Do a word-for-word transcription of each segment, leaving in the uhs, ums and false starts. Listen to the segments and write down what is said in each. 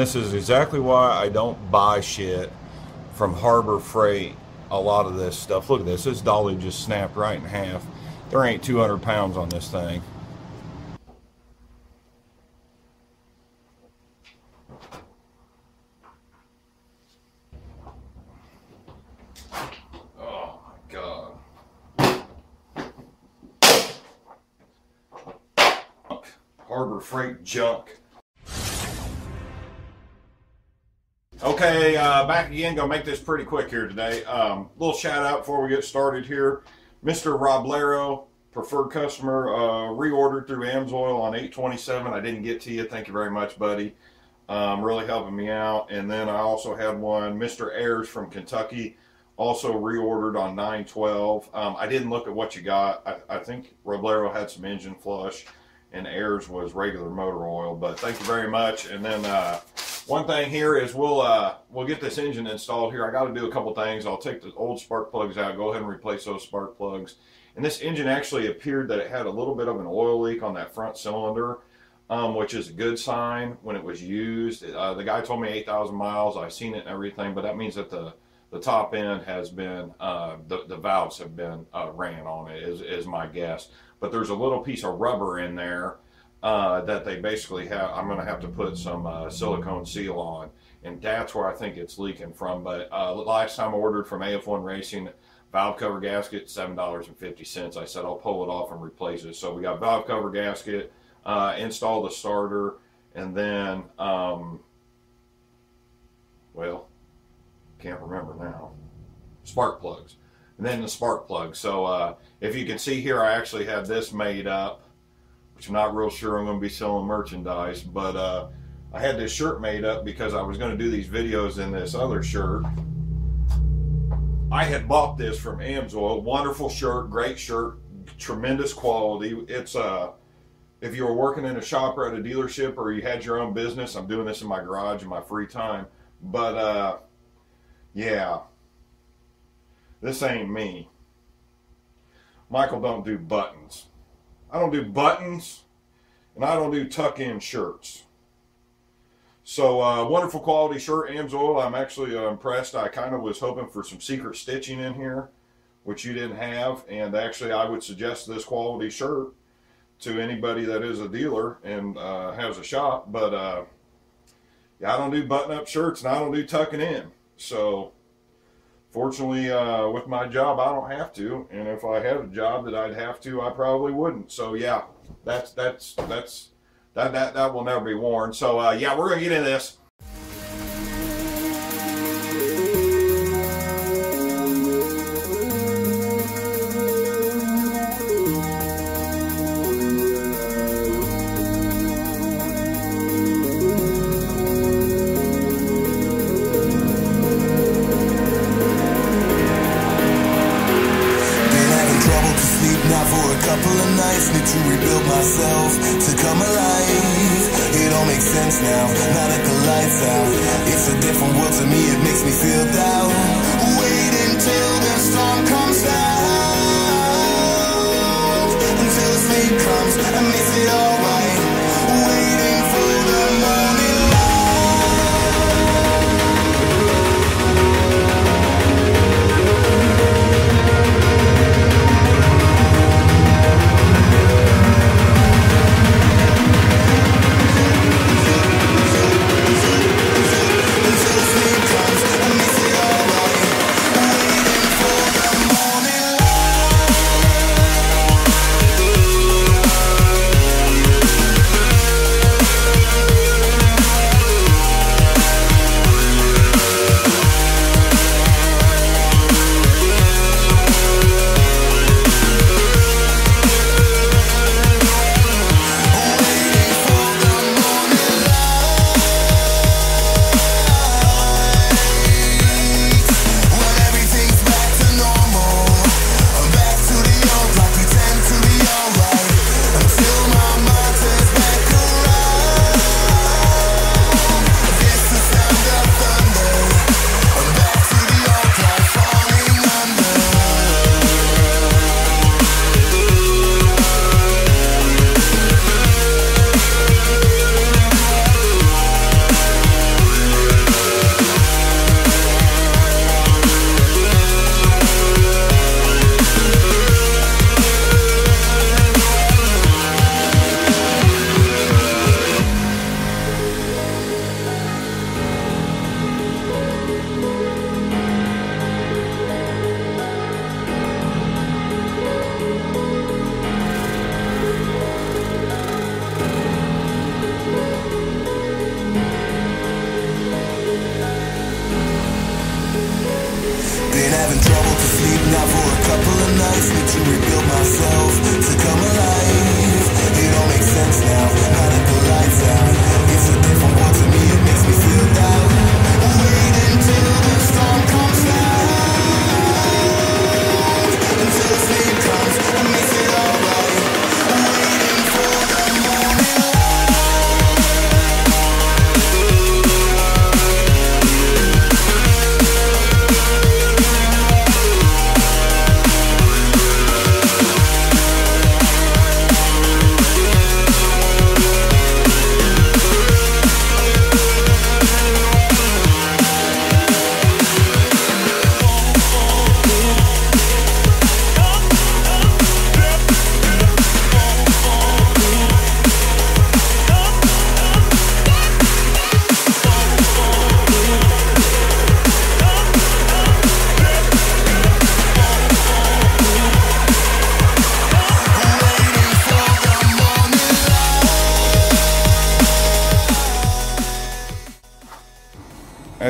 this is exactly why I don't buy shit from Harbor Freight. A lot of this stuff, look at this, this dolly just snapped right in half. There ain't two hundred pounds on this thing. Oh my God. Harbor Freight junk. Okay, uh, back again, gonna make this pretty quick here today. Um, little shout out before we get started here. Mister Roblero, preferred customer, uh, reordered through Amsoil on eight twenty-seven. I didn't get to you, thank you very much, buddy. Um, really helping me out. And then I also had one, Mister Ayers from Kentucky, also reordered on nine twelve. Um, I didn't look at what you got. I, I think Roblero had some engine flush and Ayers was regular motor oil, but thank you very much. And then, uh, one thing here is we'll uh, we'll get this engine installed here. I got to do a couple things. I'll take the old spark plugs out, go ahead and replace those spark plugs. And this engine actually appeared that it had a little bit of an oil leak on that front cylinder, um, which is a good sign when it was used. Uh, the guy told me eight thousand miles. I've seen it and everything, but that means that the, the top end has been, uh, the, the valves have been uh, ran on it, is, is my guess. But there's a little piece of rubber in there. Uh, that they basically have, I'm going to have to put some uh, silicone seal on, and that's where I think it's leaking from. But uh, last time I ordered from A F one Racing, valve cover gasket, seven dollars and fifty cents. I said I'll pull it off and replace it. So we got valve cover gasket, uh, install the starter, and then, um, well, can't remember now, spark plugs. And then the spark plugs. So uh, if you can see here, I actually had this made up. I'm not real sure I'm going to be selling merchandise, but uh, I had this shirt made up because I was going to do these videos in this other shirt. I had bought this from Amsoil. Wonderful shirt, great shirt, tremendous quality. It's uh, if you were working in a shop or at a dealership or you had your own business, I'm doing this in my garage in my free time. But uh, yeah, this ain't me. Michael don't do buttons. I don't do buttons, and I don't do tuck-in shirts. So, uh, wonderful quality shirt, Amsoil. I'm actually uh, impressed. I kind of was hoping for some secret stitching in here, which you didn't have. And actually, I would suggest this quality shirt to anybody that is a dealer and uh, has a shop. But, uh, yeah, I don't do button-up shirts, and I don't do tucking in. So, fortunately, uh, with my job, I don't have to, and if I had a job that I'd have to, I probably wouldn't. So yeah, that's that's that's that that that will never be worn. So uh, yeah, we're gonna get into this.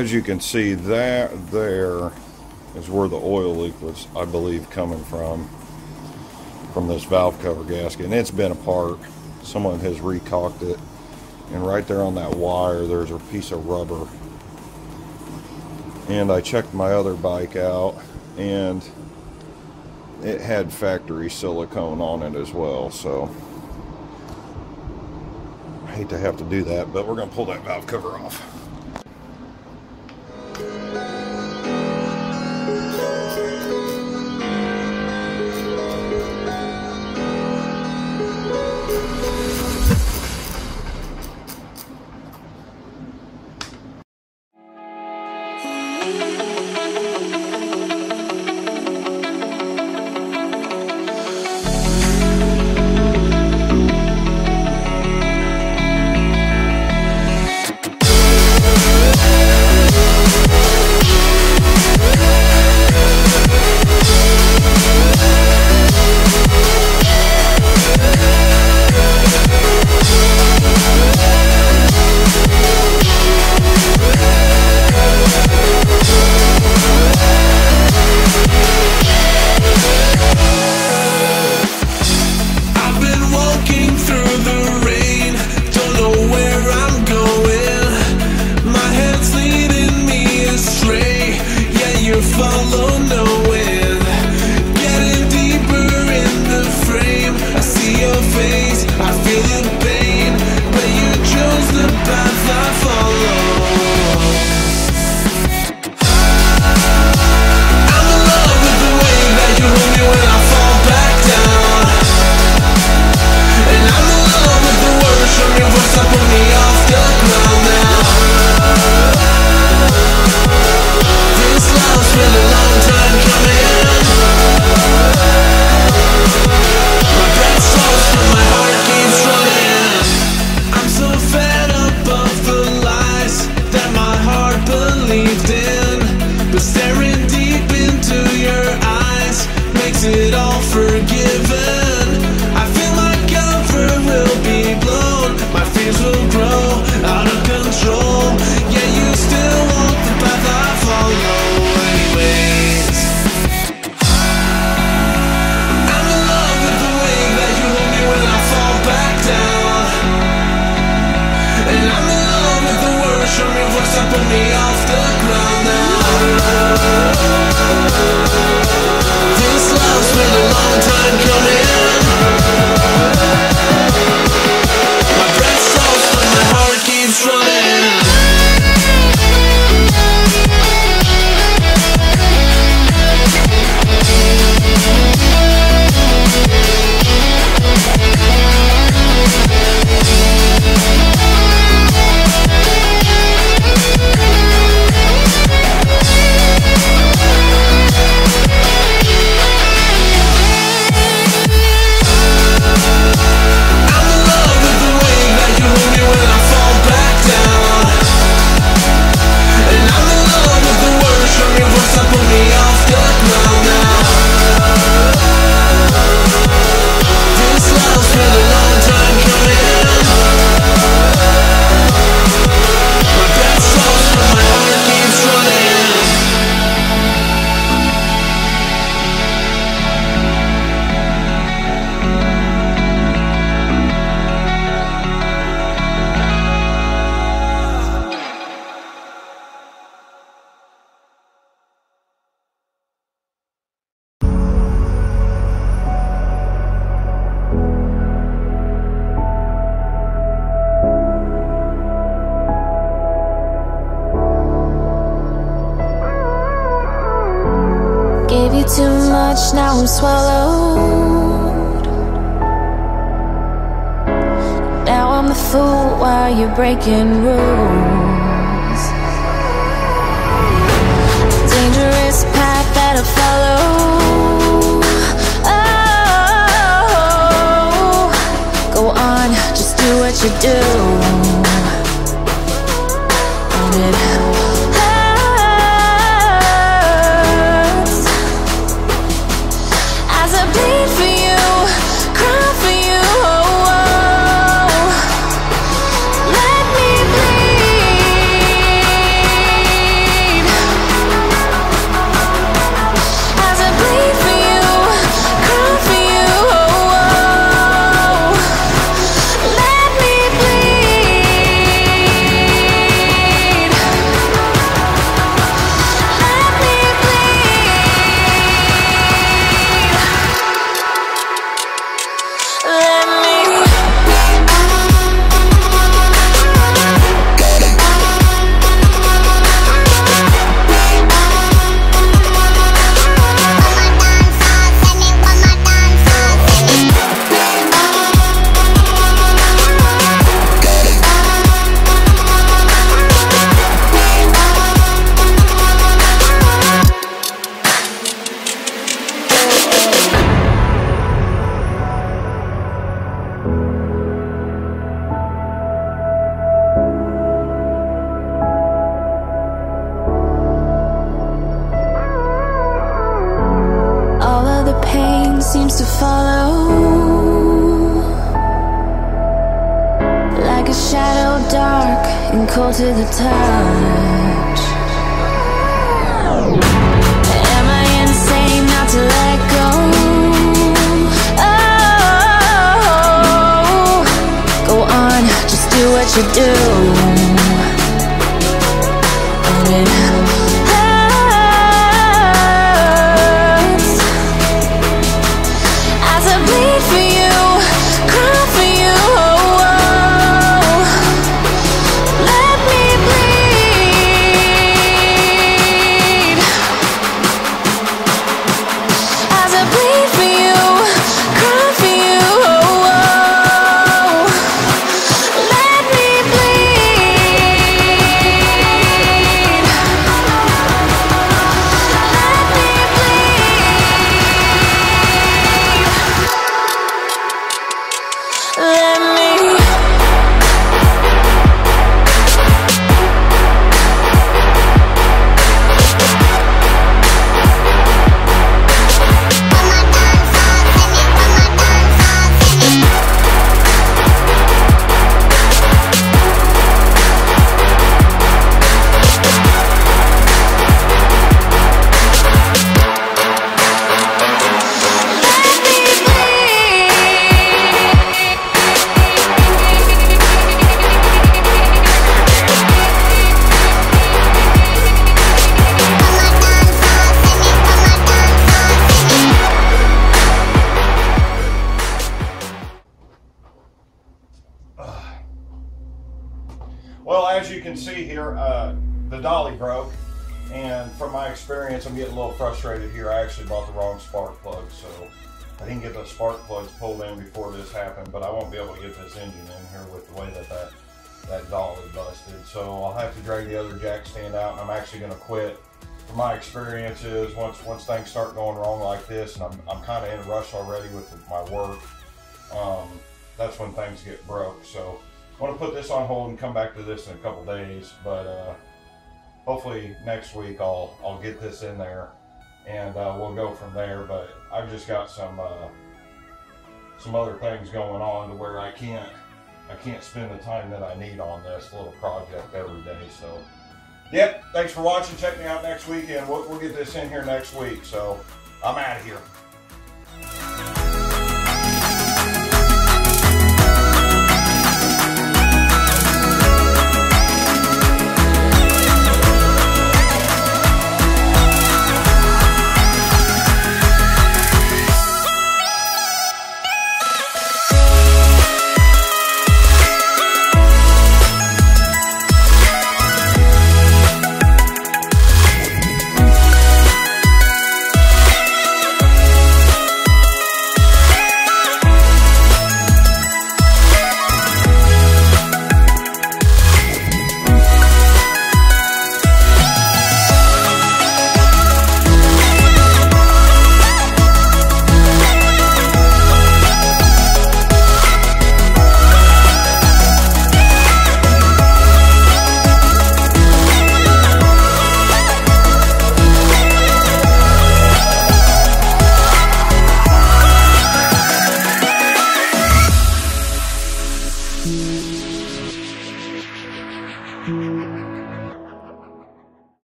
as you can see, that there is where the oil leak was, I believe, coming from, from this valve cover gasket. And it's been apart. Someone has recocked it. And right there on that wire, there's a piece of rubber. And I checked my other bike out, and it had factory silicone on it as well, so I hate to have to do that, but we're going to pull that valve cover off. Now I'm swallowed. Now I'm the fool while you're breaking rules. A dangerous path that I follow. Oh, go on, just do what you do. Own it. seems to follow, like a shadow dark and cold to the touch. Am I insane not to let go? Oh, go on, just do what you do. Own it. Well, as you can see here, uh, the dolly broke, and from my experience, I'm getting a little frustrated here. I actually bought the wrong spark plug, so I didn't get the spark plugs pulled in before this happened, but I won't be able to get this engine in here with the way that that, that dolly busted. So I'll have to drag the other jack stand out, and I'm actually going to quit. From my experience is once, once things start going wrong like this, and I'm, I'm kind of in a rush already with my work, um, that's when things get broke. So I'm going to put this on hold and come back to this in a couple days, but uh, hopefully next week I'll I'll get this in there, and uh, we'll go from there. But I've just got some uh, some other things going on to where I can't I can't spend the time that I need on this little project every day. So, yep. Thanks for watching. Check me out next weekend. We'll, we'll get this in here next week. So I'm out of here.